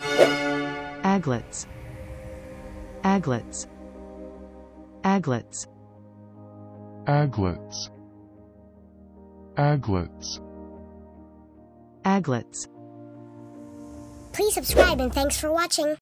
Aglets. Aglets. Aglets. Aglets. Aglets. Aglets. Please subscribe and thanks for watching.